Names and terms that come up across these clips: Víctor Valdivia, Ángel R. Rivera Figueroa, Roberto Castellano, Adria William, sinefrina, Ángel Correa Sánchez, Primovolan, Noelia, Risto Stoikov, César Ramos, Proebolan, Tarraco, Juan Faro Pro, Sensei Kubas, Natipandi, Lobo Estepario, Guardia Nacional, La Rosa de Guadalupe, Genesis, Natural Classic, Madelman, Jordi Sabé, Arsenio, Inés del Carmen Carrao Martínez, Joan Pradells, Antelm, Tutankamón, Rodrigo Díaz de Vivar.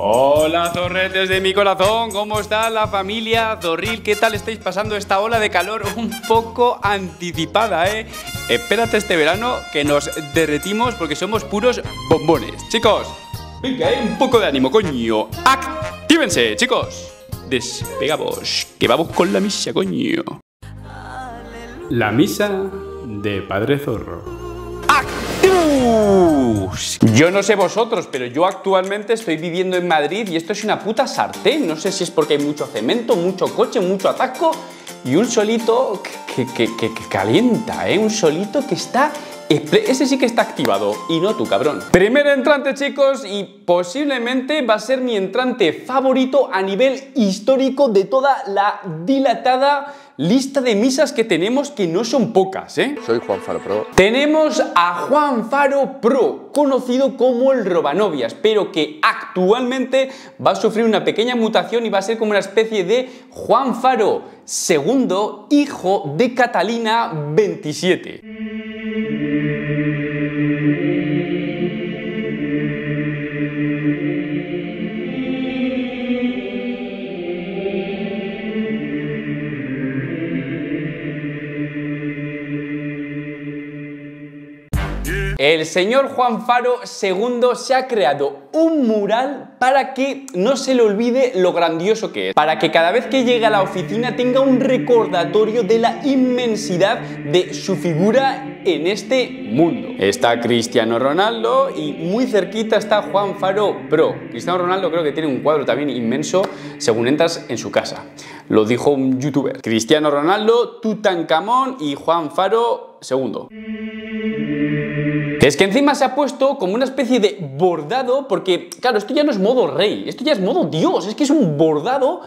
Hola zorretes de mi corazón, ¿cómo está la familia Zorril? ¿Qué tal estáis pasando esta ola de calor un poco anticipada, eh? Espérate este verano que nos derretimos porque somos puros bombones. Chicos, venga, un poco de ánimo, coño. ¡Actívense, chicos! Despegamos, que vamos con la misa, coño. La misa de Padre Zorro. Yo no sé vosotros, pero yo actualmente estoy viviendo en Madrid y esto es una puta sartén. No sé si es porque hay mucho cemento, mucho coche, mucho atasco y un solito que calienta, ¿eh? Un solito que está... Ese sí que está activado y no tú, cabrón. Primer entrante, chicos, y posiblemente va a ser mi entrante favorito a nivel histórico de toda la dilatada lista de misas que tenemos, que no son pocas, ¿eh? Soy Juan Faro Pro. Tenemos a Juan Faro Pro, conocido como el Robanovias, pero que actualmente va a sufrir una pequeña mutación y va a ser como una especie de Juan Faro II, hijo de Catalina XXVII. El señor Juan Faro II se ha creado un mural para que no se le olvide lo grandioso que es, para que cada vez que llegue a la oficina tenga un recordatorio de la inmensidad de su figura en este mundo. Está Cristiano Ronaldo y muy cerquita está Juan Faro Pro. Cristiano Ronaldo creo que tiene un cuadro también inmenso según entras en su casa. Lo dijo un youtuber. Cristiano Ronaldo, Tutankamón y Juan Faro II. Es que encima se ha puesto como una especie de bordado, porque, claro, esto ya no es modo rey, esto ya es modo dios, es que es un bordado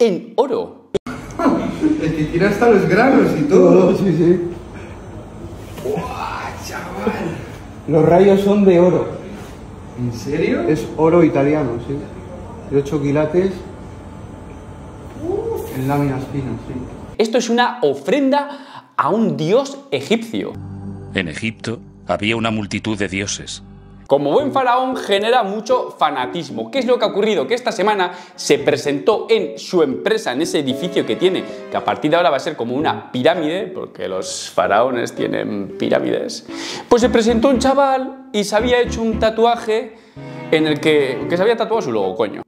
en oro. Es que tiene hasta los granos y todo. Oh, sí, sí. ¡Buah, chaval! Los rayos son de oro. ¿En serio? Es oro italiano, sí. De 8 quilates en láminas finas, sí. Esto es una ofrenda a un dios egipcio. En Egipto había una multitud de dioses. Como buen faraón genera mucho fanatismo. ¿Qué es lo que ha ocurrido? Que esta semana se presentó en su empresa, en ese edificio que tiene, que a partir de ahora va a ser como una pirámide, porque los faraones tienen pirámides. Pues se presentó un chaval y se había hecho un tatuaje en el que se había tatuado su logo, coño.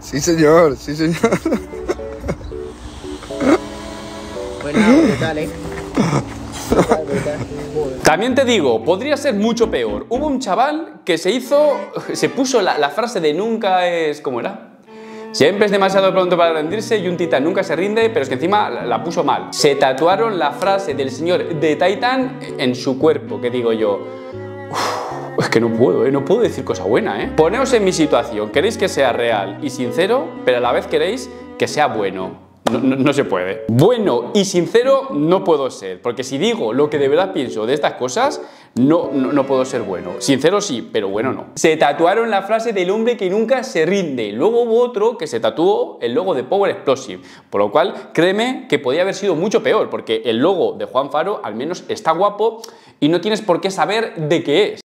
Sí, señor, sí, señor. Bueno, ¿qué tal, eh? También te digo, podría ser mucho peor. Hubo un chaval que se puso la frase de nunca es... ¿Cómo era? Siempre es demasiado pronto para rendirse y un titán nunca se rinde, pero es que encima la puso mal. Se tatuaron la frase del señor de Titan en su cuerpo, que digo yo... Uf, es que no puedo, no puedo decir cosa buena, ¿eh? Poneos en mi situación, queréis que sea real y sincero, pero a la vez queréis que sea bueno. No se puede. Bueno y sincero no puedo ser, porque si digo lo que de verdad pienso de estas cosas, no puedo ser bueno. Sincero sí, pero bueno no. Se tatuaron la frase del hombre que nunca se rinde. Luego hubo otro que se tatuó el logo de Power Explosive, por lo cual créeme que podía haber sido mucho peor, porque el logo de Juan Faro al menos está guapo y no tienes por qué saber de qué es.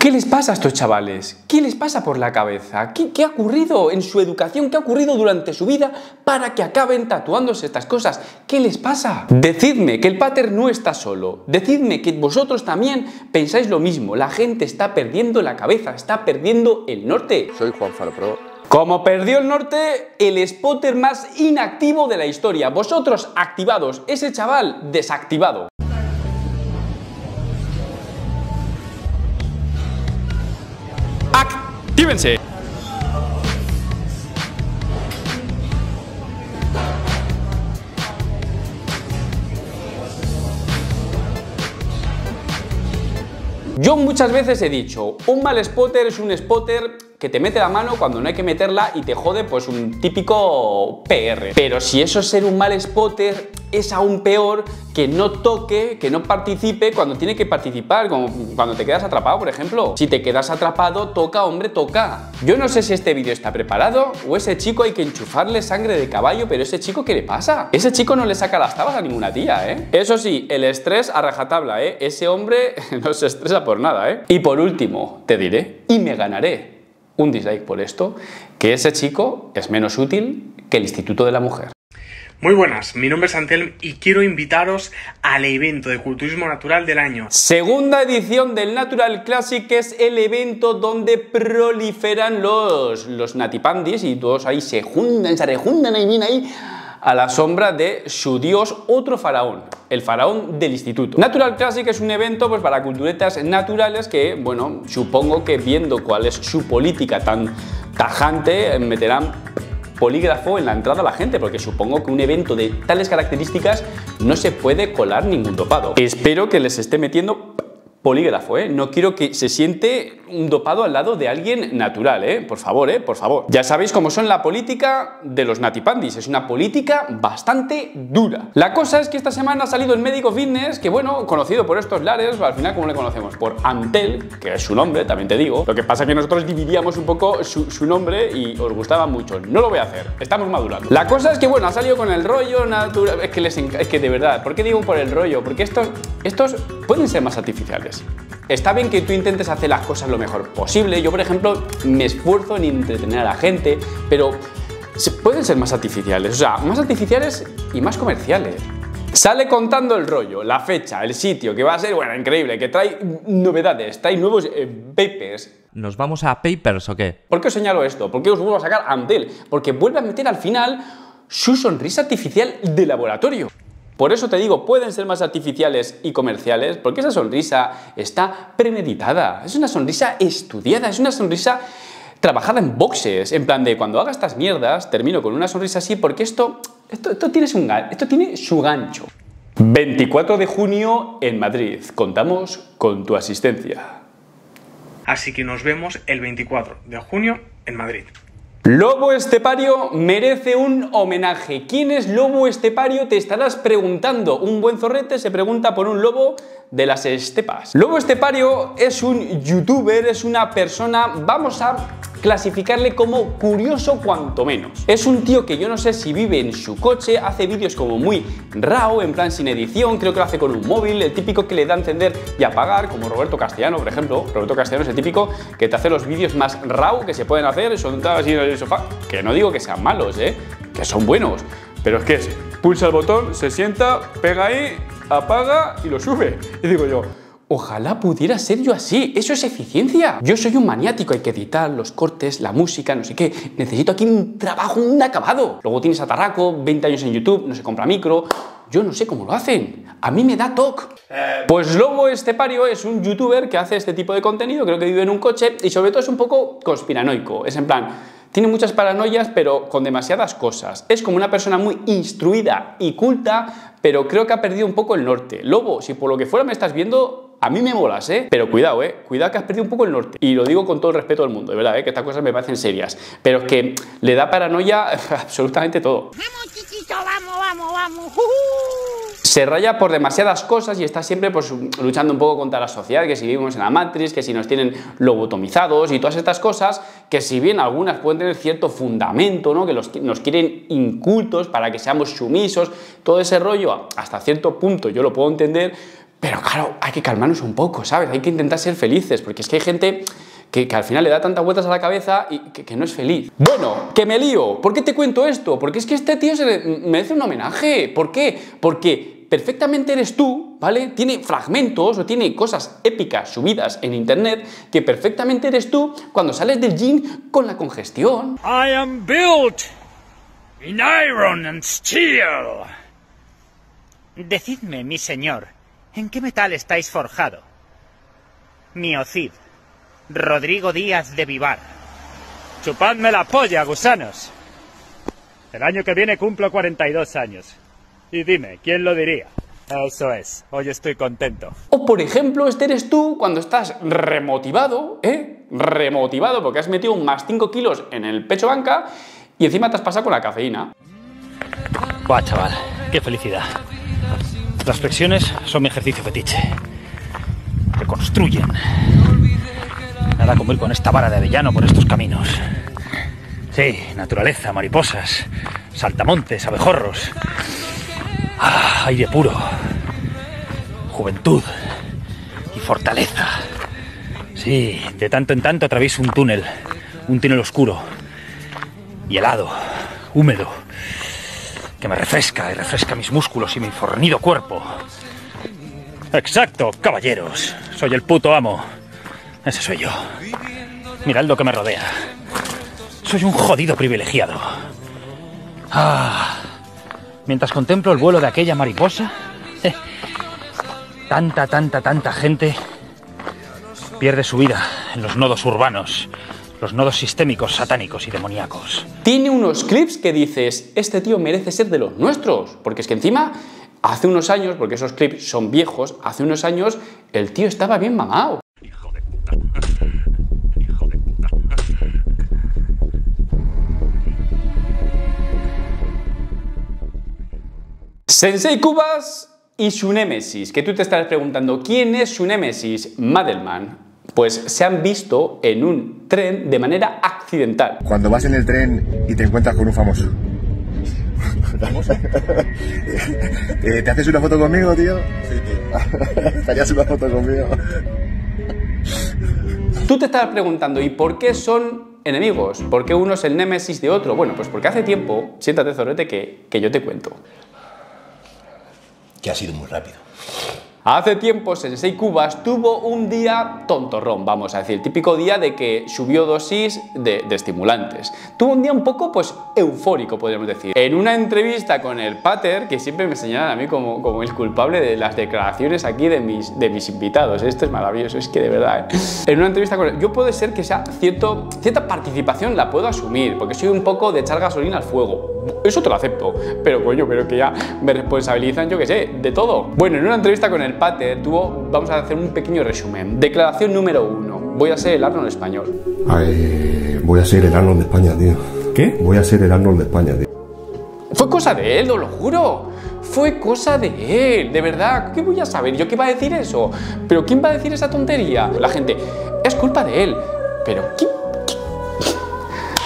¿Qué les pasa a estos chavales? ¿Qué les pasa por la cabeza? ¿Qué ha ocurrido en su educación? ¿Qué ha ocurrido durante su vida para que acaben tatuándose estas cosas? ¿Qué les pasa? Decidme que el pater no está solo. Decidme que vosotros también pensáis lo mismo. La gente está perdiendo la cabeza, está perdiendo el norte. Soy Juan Faro Pro. Como perdió el norte, el spotter más inactivo de la historia. Vosotros activados, ese chaval desactivado. ¡Actívense! Yo muchas veces he dicho, un mal spotter es un spotter que te mete la mano cuando no hay que meterla y te jode pues un típico PR. Pero si eso es ser un mal spotter, es aún peor que no toque, que no participe cuando tiene que participar, como cuando te quedas atrapado, por ejemplo. Si te quedas atrapado, toca, hombre, toca. Yo no sé si este vídeo está preparado o ese chico hay que enchufarle sangre de caballo, pero ese chico, ¿qué le pasa? Ese chico no le saca las tabas a ninguna tía, ¿eh? Eso sí, el estrés a rajatabla, ¿eh? Ese hombre no se estresa por nada, ¿eh? Y por último, te diré, y me ganaré un dislike por esto, que ese chico es menos útil que el Instituto de la Mujer. Muy buenas, mi nombre es Antelm y quiero invitaros al evento de culturismo natural del año. Segunda edición del Natural Classic, que es el evento donde proliferan los natipandis y todos ahí se rejuntan ahí, bien ahí, a la sombra de su dios, otro faraón, el faraón del instituto. Natural Classic es un evento pues para culturetas naturales que, bueno, supongo que viendo cuál es su política tan tajante, meterán polígrafo en la entrada a la gente, porque supongo que un evento de tales características no se puede colar ningún dopado. Espero que les esté metiendo polígrafo, ¿eh? No quiero que se siente un dopado al lado de alguien natural, ¿eh? Por favor, ¿eh? Por favor. Ya sabéis cómo son la política de los natipandis. Es una política bastante dura. La cosa es que esta semana ha salido el médico fitness, que bueno, conocido por estos lares, al final como le conocemos, por Antel, que es su nombre, también te digo. Lo que pasa es que nosotros dividíamos un poco su nombre y os gustaba mucho. No lo voy a hacer, estamos madurando. La cosa es que bueno, ha salido con el rollo natural. Es que de verdad, ¿por qué digo por el rollo? Porque estos pueden ser más artificiales. Está bien que tú intentes hacer las cosas lo mejor posible. Yo, por ejemplo, me esfuerzo en entretener a la gente, pero pueden ser más artificiales, o sea, más artificiales y más comerciales. Sale contando el rollo, la fecha, el sitio, que va a ser, bueno, increíble, que trae novedades, trae nuevos papers. ¿Nos vamos a papers o qué? ¿Por qué os señalo esto? ¿Por qué os vuelvo a sacar Antel? Porque vuelve a meter al final su sonrisa artificial de laboratorio. Por eso te digo, pueden ser más artificiales y comerciales, porque esa sonrisa está premeditada, es una sonrisa estudiada, es una sonrisa trabajada en boxes, en plan de cuando haga estas mierdas, termino con una sonrisa así, porque esto tiene su gancho. 24 de junio en Madrid, contamos con tu asistencia. Así que nos vemos el 24 de junio en Madrid. Lobo Estepario merece un homenaje. ¿Quién es Lobo Estepario? Te estarás preguntando. Un buen zorrete se pregunta por un lobo de las estepas. Lobo Estepario es un youtuber, es una persona, vamos a clasificarle como curioso cuanto menos. Es un tío que yo no sé si vive en su coche, hace vídeos como muy raw, en plan sin edición, creo que lo hace con un móvil, el típico que le da a encender y apagar, como Roberto Castellano, por ejemplo. Roberto Castellano es el típico que te hace los vídeos más raw que se pueden hacer, sentados así en el sofá, que no digo que sean malos, que son buenos, pero es que pulsa el botón, se sienta, pega ahí, apaga y lo sube. Y digo yo, ojalá pudiera ser yo así, eso es eficiencia. Yo soy un maniático, hay que editar los cortes, la música, no sé qué. Necesito aquí un trabajo, un acabado. Luego tienes a Tarraco, 20 años en YouTube, no se compra micro. Yo no sé cómo lo hacen, a mí me da toc. Pues Lobo Estepario es un youtuber que hace este tipo de contenido, creo que vive en un coche y sobre todo es un poco conspiranoico, es en plan, tiene muchas paranoias pero con demasiadas cosas. Es como una persona muy instruida y culta, pero creo que ha perdido un poco el norte. Lobo, si por lo que fuera me estás viendo, a mí me molas, pero cuidado, cuidado que has perdido un poco el norte. Y lo digo con todo el respeto del mundo, de verdad, que estas cosas me parecen serias. Pero es que le da paranoia absolutamente todo. Vamos, chiquito, vamos, vamos, vamos. Se raya por demasiadas cosas y está siempre pues luchando un poco contra la sociedad, que si vivimos en la Matrix, que si nos tienen lobotomizados y todas estas cosas, que si bien algunas pueden tener cierto fundamento, ¿no? Que nos quieren incultos para que seamos sumisos, todo ese rollo, hasta cierto punto yo lo puedo entender. Pero claro, hay que calmarnos un poco, ¿sabes? Hay que intentar ser felices, porque es que hay gente que al final le da tantas vueltas a la cabeza y que no es feliz. Bueno, que me lío. ¿Por qué te cuento esto? Porque es que este tío se merece un homenaje. ¿Por qué? Porque perfectamente eres tú, ¿vale? Tiene fragmentos o tiene cosas épicas subidas en internet que perfectamente eres tú cuando sales del gym con la congestión. I am built in iron and steel. Decidme, mi señor, ¿en qué metal estáis forjado? Mi Cid, Rodrigo Díaz de Vivar. Chupadme la polla, gusanos. El año que viene cumplo 42 años. Y dime, ¿quién lo diría? Eso es, hoy estoy contento. O por ejemplo, este eres tú cuando estás remotivado, remotivado porque has metido más 5 kilos en el pecho banca y encima te has pasado con la cafeína. Buah, chaval, qué felicidad. Las flexiones son mi ejercicio fetiche. Reconstruyen. Nada como ir con esta vara de avellano por estos caminos. Sí, naturaleza, mariposas, saltamontes, abejorros. Ah, aire puro, juventud y fortaleza. Sí, de tanto en tanto atravieso un túnel oscuro y helado, húmedo, que me refresca y refresca mis músculos y mi fornido cuerpo. ¡Exacto, caballeros! Soy el puto amo. Ese soy yo. Mirad lo que me rodea. Soy un jodido privilegiado. Ah, mientras contemplo el vuelo de aquella mariposa, tanta gente pierde su vida en los nodos urbanos, los nodos sistémicos, satánicos y demoníacos. Tiene unos clips que dices, este tío merece ser de los nuestros, porque es que encima, hace unos años, porque esos clips son viejos, hace unos años el tío estaba bien mamado. Sensei Kubas y su némesis, que tú te estarás preguntando, ¿quién es su némesis? Madelman. Pues se han visto en un tren de manera accidental. Cuando vas en el tren y te encuentras con un famoso. ¿Famoso? ¿Te haces una foto conmigo, tío? Sí, tío. ¿Estarías una foto conmigo? Tú te estarás preguntando, ¿y por qué son enemigos? ¿Por qué uno es el némesis de otro? Bueno, pues porque hace tiempo, siéntate, zorrete, que yo te cuento. Que ha sido muy rápido. Hace tiempo Sensei Kubas tuvo un día tontorrón, vamos a decir, el típico día de que subió dosis de estimulantes. Tuvo un día un poco, pues, eufórico, podríamos decir. En una entrevista con el Pater, que siempre me señalan a mí como el culpable de las declaraciones aquí de mis invitados. Esto es maravilloso, es que de verdad, ¿eh? En una entrevista con él, yo puede ser que sea cierta participación la puedo asumir, porque soy un poco de echar gasolina al fuego. Eso te lo acepto, pero coño, pero que ya me responsabilizan, yo qué sé, de todo. Bueno, en una entrevista con el Pater tuvo, vamos a hacer un pequeño resumen. Declaración número 1. Voy a ser el Arnold español. Ay, voy a ser el Arnold de España, tío. ¿Qué? Voy a ser el Arnold de España, tío. Fue cosa de él, os lo juro. Fue cosa de él, de verdad. ¿Qué voy a saber? ¿Yo qué iba a decir eso? ¿Pero quién va a decir esa tontería? La gente, es culpa de él. Pero, ¿qué?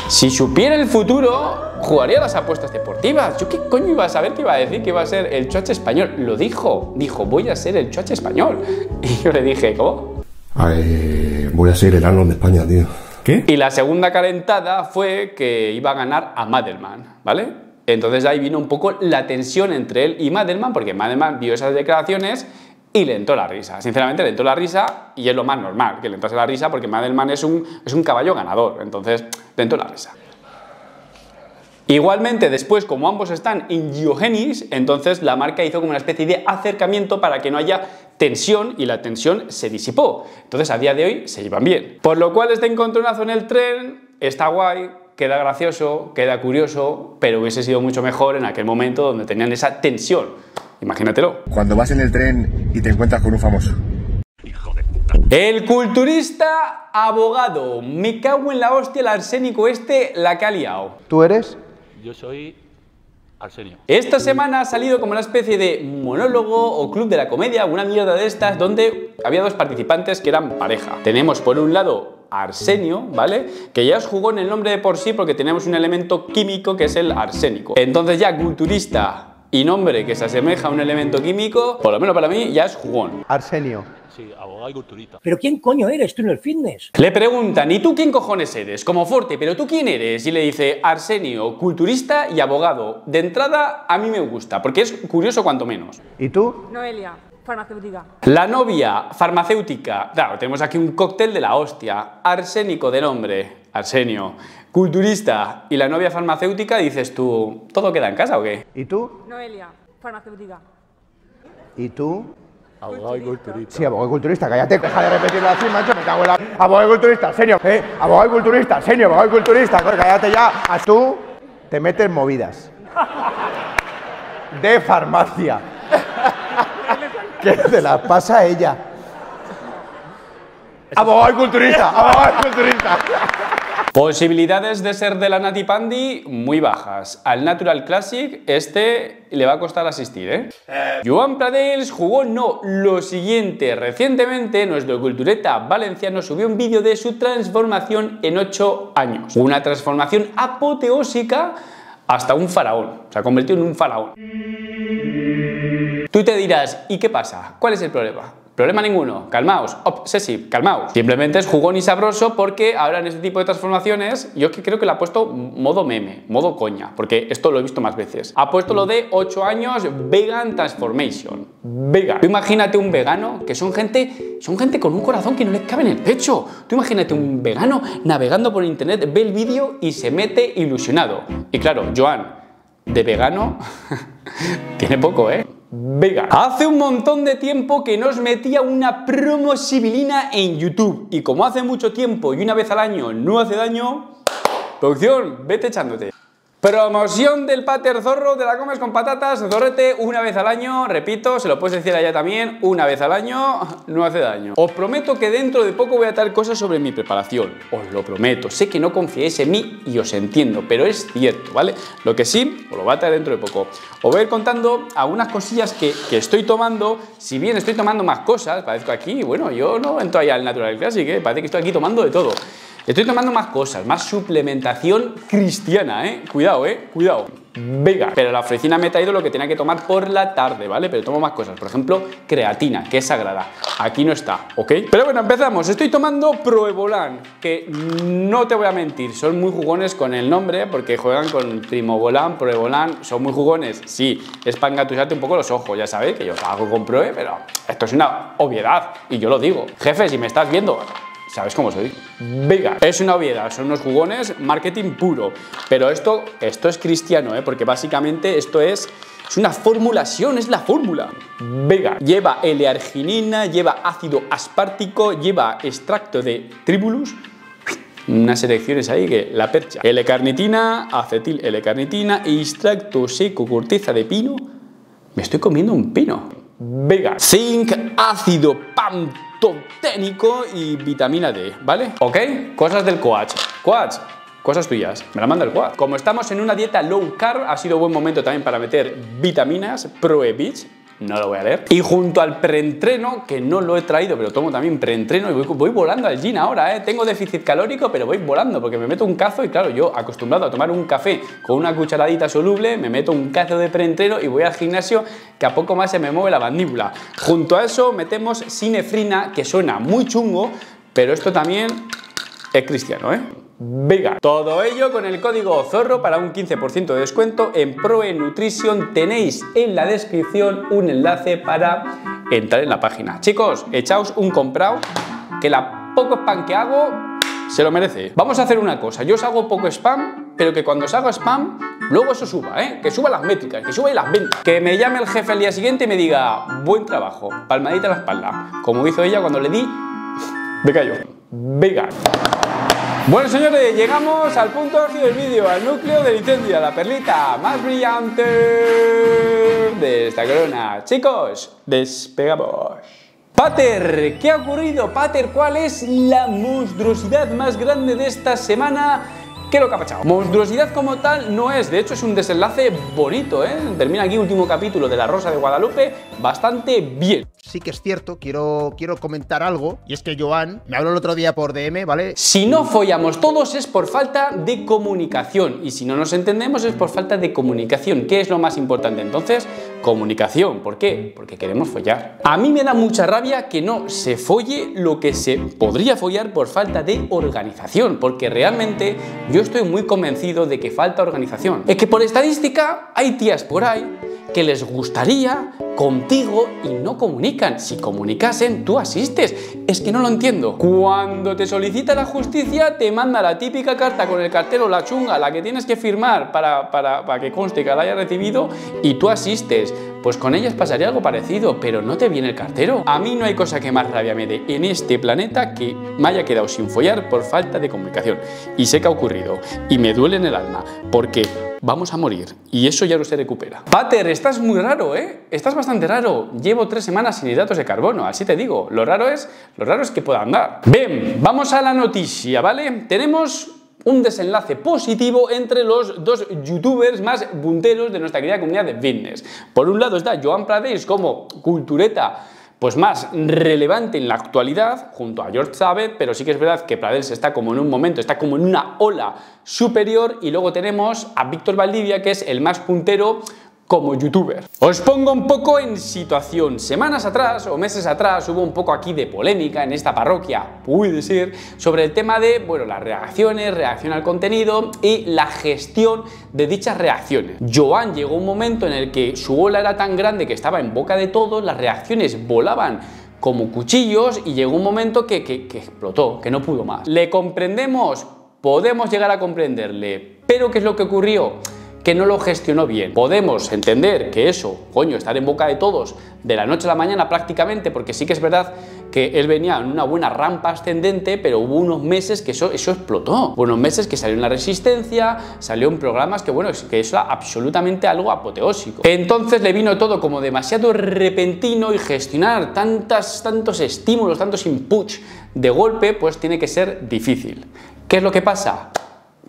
Si supiera el futuro, jugaría las apuestas deportivas. ¿Yo qué coño iba a saber que iba a decir que iba a ser el choche español? Lo dijo. Dijo, voy a ser el choche español. Y yo le dije, ¿cómo? Ay, voy a ser el Arnold de España, tío. ¿Qué? Y la segunda calentada fue que iba a ganar a Madelman, ¿vale? Entonces ahí vino un poco la tensión entre él y Madelman, porque Madelman vio esas declaraciones y le entró la risa. Sinceramente le entró la risa, y es lo más normal que le entrase la risa, porque Madelman es un caballo ganador. Entonces le entró la risa. Igualmente, después, como ambos están en Genesis, entonces la marca hizo como una especie de acercamiento para que no haya tensión, y la tensión se disipó. Entonces, a día de hoy, se llevan bien. Por lo cual, este encontronazo en el tren está guay, queda gracioso, queda curioso, pero hubiese sido mucho mejor en aquel momento donde tenían esa tensión. Imagínatelo. Cuando vas en el tren y te encuentras con un famoso. El culturista abogado. Me cago en la hostia, el arsénico este la que ha liado. ¿Tú eres...? Yo soy Arsenio. Esta semana ha salido como una especie de monólogo o club de la comedia, una mierda de estas, donde había dos participantes que eran pareja. Tenemos por un lado a Arsenio, ¿vale? Que ya os jugó en el nombre de por sí, porque tenemos un elemento químico que es el arsénico. Entonces ya culturista y nombre que se asemeja a un elemento químico, por lo menos para mí, ya es jugón. Arsenio. Sí, abogado y culturista. ¿Pero quién coño eres tú en el fitness? Le preguntan, ¿y tú quién cojones eres? Como Forte, ¿pero tú quién eres? Y le dice, Arsenio, culturista y abogado. De entrada, a mí me gusta, porque es curioso cuanto menos. ¿Y tú? Noelia, farmacéutica. La novia, farmacéutica. Claro, tenemos aquí un cóctel de la hostia. Arsénico de nombre, Arsenio. Culturista y la novia farmacéutica, dices tú, ¿todo queda en casa o qué? ¿Y tú? Noelia, farmacéutica. ¿Y tú? Abogado y culturista. Sí, abogado y culturista, cállate, deja de repetirlo así, macho, me cago en la... Abogado y culturista, señor, abogado y culturista, señor, abogado y culturista, cállate ya. Tú te metes movidas de farmacia que te las pasa ella. Abogado y culturista, abogado y culturista. Posibilidades de ser de la Nati Pandi muy bajas. Al Natural Classic, este le va a costar asistir, ¿eh? Joan Pradells jugó no. Lo siguiente, recientemente nuestro cultureta valenciano subió un vídeo de su transformación en 8 años. Una transformación apoteósica hasta un faraón. Se ha convertido en un faraón. Tú te dirás, ¿y qué pasa? ¿Cuál es el problema? Problema ninguno, calmaos, obsesive, calmaos. Simplemente es jugón y sabroso porque ahora en este tipo de transformaciones, yo creo que le ha puesto modo meme, modo coña, porque esto lo he visto más veces. Ha puesto lo de 8 años vegan transformation, vegan. Tú imagínate un vegano, que son gente con un corazón que no les cabe en el pecho. Tú imagínate un vegano navegando por internet, ve el vídeo y se mete ilusionado. Y claro, Joan, de vegano, tiene poco, ¿eh? Vegan. Hace un montón de tiempo que nos metía una promo sibilina en YouTube. Y como hace mucho tiempo y una vez al año no hace daño, producción, vete echándote. Promoción del Pater Zorro, te la comes con patatas, zorrete, una vez al año. Repito, se lo puedes decir allá también, una vez al año, no hace daño. Os prometo que dentro de poco voy a traer cosas sobre mi preparación, os lo prometo. Sé que no confiéis en mí y os entiendo, pero es cierto, ¿vale? Lo que sí, os lo voy a traer dentro de poco. Os voy a ir contando algunas cosillas que estoy tomando. Si bien estoy tomando más cosas, parezco aquí, bueno, yo no entro allá al Natural Classic, ¿eh? Parece que estoy aquí tomando de todo. Estoy tomando más cosas, más suplementación cristiana, ¿eh? Cuidado, ¿eh? Cuidado. Venga. Pero la oficina me ha traído lo que tenía que tomar por la tarde, ¿vale? Pero tomo más cosas. Por ejemplo, creatina, que es sagrada. Aquí no está, ¿ok? Pero bueno, empezamos. Estoy tomando Proebolan, que no te voy a mentir, son muy jugones con el nombre, porque juegan con Primovolan, Proebolan, son muy jugones. Sí, es para engatusarte un poco los ojos, ya sabéis que yo trabajo con Proe, pero esto es una obviedad, y yo lo digo. Jefe, si me estás viendo... ¿Sabes cómo soy? Vegan. Es una obviedad, son unos jugones, marketing puro. Pero esto es cristiano, ¿eh? Porque básicamente esto es una formulación, es la fórmula. Vegan. Lleva L-arginina, lleva ácido aspartico, lleva extracto de tribulus. Unas selecciones ahí que la percha. L-carnitina, acetil L-carnitina, extracto seco, corteza de pino. Me estoy comiendo un pino. Vegan. Zinc, ácido pantoténico y vitamina D, ¿vale? ¿Ok? Cosas del coach. Coach, cosas tuyas. Me la manda el coach. Como estamos en una dieta low carb, ha sido buen momento también para meter vitaminas, Proebits. No lo voy a leer. Y junto al preentreno, que no lo he traído, pero tomo también preentreno y voy volando al gym ahora, ¿eh? Tengo déficit calórico, pero voy volando porque me meto un cazo y claro, yo acostumbrado a tomar un café con una cucharadita soluble, me meto un cazo de preentreno y voy al gimnasio que a poco más se me mueve la mandíbula. Junto a eso metemos sinefrina, que suena muy chungo, pero esto también es cristiano, ¿eh? Vegan. Todo ello con el código Zorro para un 15% de descuento en Proenutrition. Tenéis en la descripción un enlace para entrar en la página. Chicos, echaos un comprado, que la poco spam que hago se lo merece. Vamos a hacer una cosa, yo os hago poco spam, pero que cuando os hago spam, luego eso suba, ¿eh? Que suba las métricas, que suba las ventas. Que me llame el jefe al día siguiente y me diga, buen trabajo, palmadita en la espalda, como hizo ella cuando le di, me cayó. Vegan. Bueno, señores, llegamos al punto álgido del vídeo, al núcleo del incendio, a la perlita más brillante de esta corona. Chicos, despegamos. Pater, ¿qué ha ocurrido? Pater, ¿cuál es la monstruosidad más grande de esta semana? ¿Qué lo que ha pasado? Monstruosidad como tal no es, de hecho es un desenlace bonito, ¿eh? Termina aquí último capítulo de La Rosa de Guadalupe bastante bien. Sí que es cierto, quiero comentar algo, y es que Joan me habló el otro día por DM, ¿vale? Si no follamos todos es por falta de comunicación, y si no nos entendemos es por falta de comunicación. ¿Qué es lo más importante entonces? Comunicación. ¿Por qué? Porque queremos follar. A mí me da mucha rabia que no se folle lo que se podría follar por falta de organización, porque realmente yo estoy muy convencido de que falta organización. Es que por estadística hay tías por ahí que les gustaría contigo y no comunican. Si comunicasen, tú asistes. Es que no lo entiendo. Cuando te solicita la justicia, te manda la típica carta con el cartero, la chunga, la que tienes que firmar para que conste que la haya recibido y tú asistes. Pues con ellas pasaría algo parecido, pero no te viene el cartero. A mí no hay cosa que más rabia me dé en este planeta que me haya quedado sin follar por falta de comunicación. Y sé que ha ocurrido, y me duele en el alma, porque vamos a morir, y eso ya no se recupera. Pater, estás muy raro, ¿eh? Estás bastante bastante raro. Llevo 3 semanas sin hidratos de carbono, así te digo. Lo raro es que pueda andar. Bien, vamos a la noticia, ¿vale? Tenemos un desenlace positivo entre los dos youtubers más punteros de nuestra querida comunidad de fitness. Por un lado está Joan Pradells como cultureta pues más relevante en la actualidad, junto a Jordi Sabé, pero sí que es verdad que Pradells está como en un momento, está como en una ola superior, y luego tenemos a Víctor Valdivia, que es el más puntero como youtuber. Os pongo un poco en situación. Semanas atrás o meses atrás hubo un poco aquí de polémica en esta parroquia, puede ser, sobre el tema de, bueno, las reacciones, reacción al contenido y la gestión de dichas reacciones. Joan llegó un momento en el que su ola era tan grande que estaba en boca de todos, las reacciones volaban como cuchillos y llegó un momento que explotó, que no pudo más. Le comprendemos, podemos llegar a comprenderle, pero ¿qué es lo que ocurrió? Que no lo gestionó bien. Podemos entender que eso, coño, estar en boca de todos de la noche a la mañana prácticamente, porque sí que es verdad que él venía en una buena rampa ascendente, pero hubo unos meses que eso explotó. Hubo unos meses que salió en La Resistencia, salió en programas que, bueno, que eso era absolutamente algo apoteósico. Entonces le vino todo como demasiado repentino, y gestionar tantos estímulos, tantos inputs de golpe, pues tiene que ser difícil. ¿Qué es lo que pasa?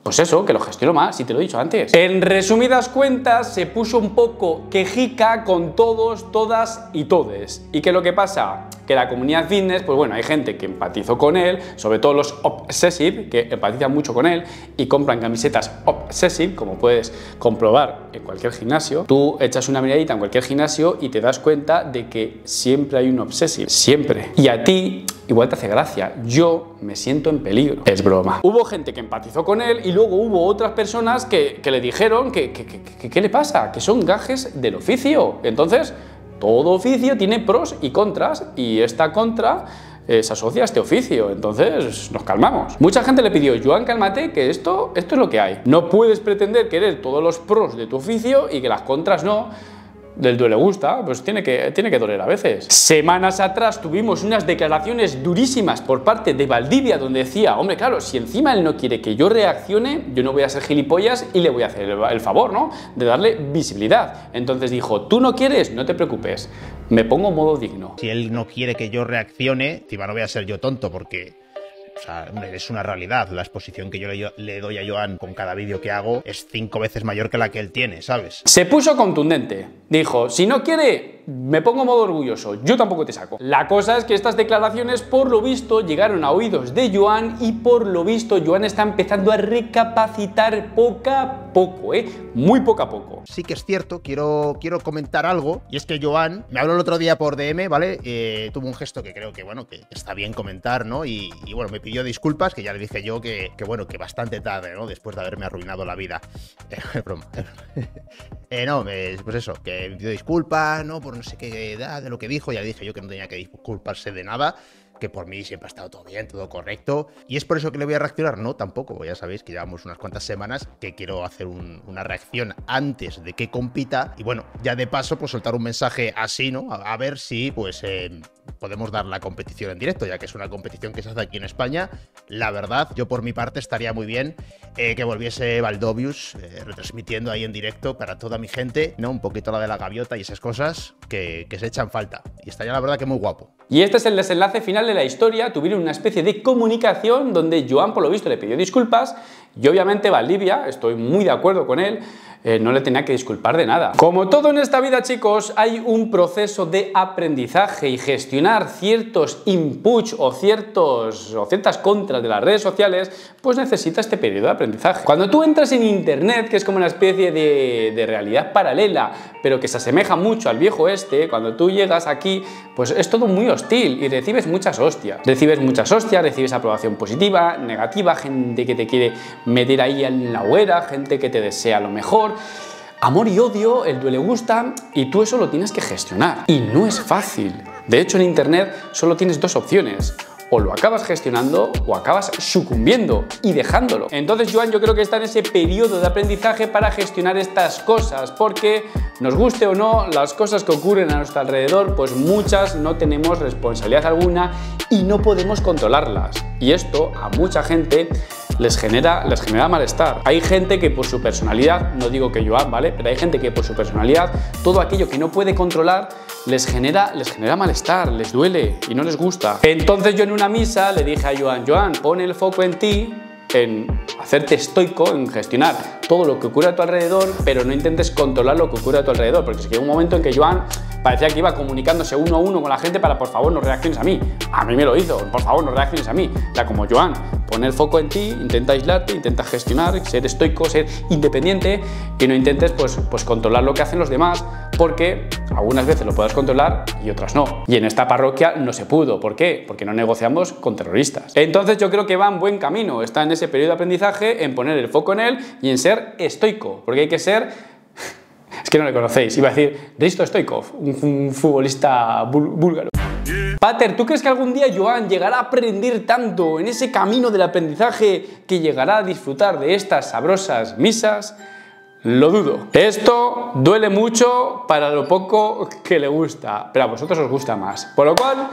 Pues eso, que lo gestionó mal, si te lo he dicho antes. En resumidas cuentas, se puso un poco quejica con todos, todas y todes. ¿Y qué es lo que pasa? Que la comunidad fitness, pues bueno, hay gente que empatizó con él, sobre todo los obsessive, que empatizan mucho con él y compran camisetas obsessive, como puedes comprobar en cualquier gimnasio. Tú echas una miradita en cualquier gimnasio y te das cuenta de que siempre hay un obsessive, siempre. Y a ti igual te hace gracia, yo me siento en peligro. Es broma. Hubo gente que empatizó con él y luego hubo otras personas que le dijeron que ¿qué le pasa? Que son gajes del oficio. Entonces, todo oficio tiene pros y contras, y esta contra se asocia a este oficio, entonces nos calmamos. Mucha gente le pidió, Joan, cálmate, que esto es lo que hay. No puedes pretender querer todos los pros de tu oficio y que las contras no. Del duele gusta, pues tiene que doler a veces. Semanas atrás tuvimos unas declaraciones durísimas por parte de Valdivia, donde decía, hombre, claro, si encima él no quiere que yo reaccione, yo no voy a ser gilipollas y le voy a hacer el favor, ¿no?, de darle visibilidad. Entonces dijo, tú no quieres, no te preocupes, me pongo modo digno. Si él no quiere que yo reaccione, encima no voy a ser yo tonto, porque, o sea, es una realidad, la exposición que yo le doy a Joan con cada vídeo que hago es 5 veces mayor que la que él tiene, ¿sabes? Se puso contundente, dijo, si no quiere, me pongo modo orgulloso, yo tampoco te saco. La cosa es que estas declaraciones, por lo visto, llegaron a oídos de Joan, y por lo visto Joan está empezando a recapacitar poco a poco, muy poco a poco. Sí que es cierto, quiero comentar algo, y es que Joan me habló el otro día por DM, ¿vale? Tuvo un gesto que creo que, bueno, que está bien comentar, ¿no? Y bueno, me pidió disculpas, que ya le dije yo que bueno, que bastante tarde, ¿no?, después de haberme arruinado la vida. Broma. No, pues eso, que me pidió disculpas, ¿no?, por no sé qué edad de lo que dijo. Ya le dije yo que no tenía que disculparse de nada, que por mí siempre ha estado todo bien, todo correcto. Y es por eso que le voy a reaccionar, no, tampoco, ya sabéis que llevamos unas cuantas semanas que quiero hacer una reacción antes de que compita, y bueno, ya de paso pues soltar un mensaje así, ¿no?, a ver si pues podemos dar la competición en directo, ya que es una competición que se hace aquí en España. La verdad, yo por mi parte estaría muy bien que volviese Valdovius retransmitiendo ahí en directo para toda mi gente, ¿no?, un poquito la de la gaviota y esas cosas que se echan falta, y estaría la verdad que muy guapo. Y este es el desenlace final de la historia. Tuvieron una especie de comunicación donde Joan, por lo visto, le pidió disculpas, y obviamente Valdivia, estoy muy de acuerdo con él, no le tenía que disculpar de nada. Como todo en esta vida, chicos, hay un proceso de aprendizaje, y gestionar ciertos inputs o ciertas contras de las redes sociales pues necesita este periodo de aprendizaje. Cuando tú entras en internet, que es como una especie de realidad paralela, pero que se asemeja mucho al viejo oeste, cuando tú llegas aquí pues es todo muy hostil y recibes muchas hostias. Recibes aprobación positiva, negativa, gente que te quiere meter ahí en la hoguera, gente que te desea lo mejor, amor y odio, el duele gusta, y tú eso lo tienes que gestionar, y no es fácil. De hecho, en internet solo tienes 2 opciones, o lo acabas gestionando o acabas sucumbiendo y dejándolo. Entonces Joan, yo creo que está en ese periodo de aprendizaje para gestionar estas cosas, porque nos guste o no, las cosas que ocurren a nuestro alrededor pues muchas no tenemos responsabilidad alguna y no podemos controlarlas, y esto a mucha gente les genera malestar. Hay gente que por su personalidad, no digo que Joan, ¿vale?, pero hay gente que por su personalidad todo aquello que no puede controlar les genera malestar, les duele y no les gusta. Entonces yo en una misa le dije a Joan, Joan, pon el foco en ti, en hacerte estoico, en gestionar todo lo que ocurre a tu alrededor, pero no intentes controlar lo que ocurre a tu alrededor, porque es que hubo un momento en que Joan parecía que iba comunicándose uno a uno con la gente para, por favor, no reacciones a mí me lo hizo, por favor, no reacciones a mí, era como, Joan, pon el foco en ti, intenta aislarte, intenta gestionar, ser estoico, ser independiente y no intentes pues controlar lo que hacen los demás, porque algunas veces lo puedas controlar y otras no. Y en esta parroquia no se pudo. ¿Por qué? Porque no negociamos con terroristas. Entonces yo creo que va en buen camino, está en ese periodo de aprendizaje, en poner el foco en él y en ser estoico, porque hay que ser... Es que no le conocéis, iba a decir Risto Stoikov, un futbolista búlgaro. Pater, ¿tú crees que algún día Joan llegará a aprender tanto en ese camino del aprendizaje que llegará a disfrutar de estas sabrosas misas? Lo dudo. Esto duele mucho para lo poco que le gusta, pero a vosotros os gusta más. Por lo cual,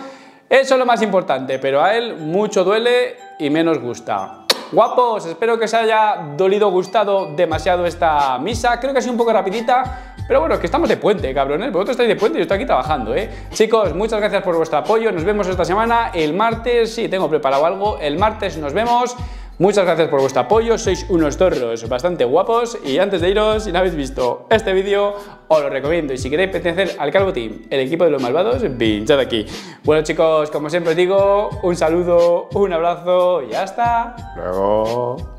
eso es lo más importante, pero a él mucho duele y menos gusta. Guapos, espero que os haya dolido, gustado demasiado esta misa. Creo que ha sido un poco rapidita, pero bueno, que estamos de puente, cabrones. Vosotros estáis de puente y yo estoy aquí trabajando, ¿eh? Chicos, muchas gracias por vuestro apoyo. Nos vemos esta semana, el martes. Sí, tengo preparado algo. El martes nos vemos. Muchas gracias por vuestro apoyo. Sois unos zorros bastante guapos. Y antes de iros, si no habéis visto este vídeo, os lo recomiendo. Y si queréis pertenecer al Calvo Team, el equipo de los malvados, pinchad aquí. Bueno, chicos, como siempre os digo, un saludo, un abrazo y hasta luego.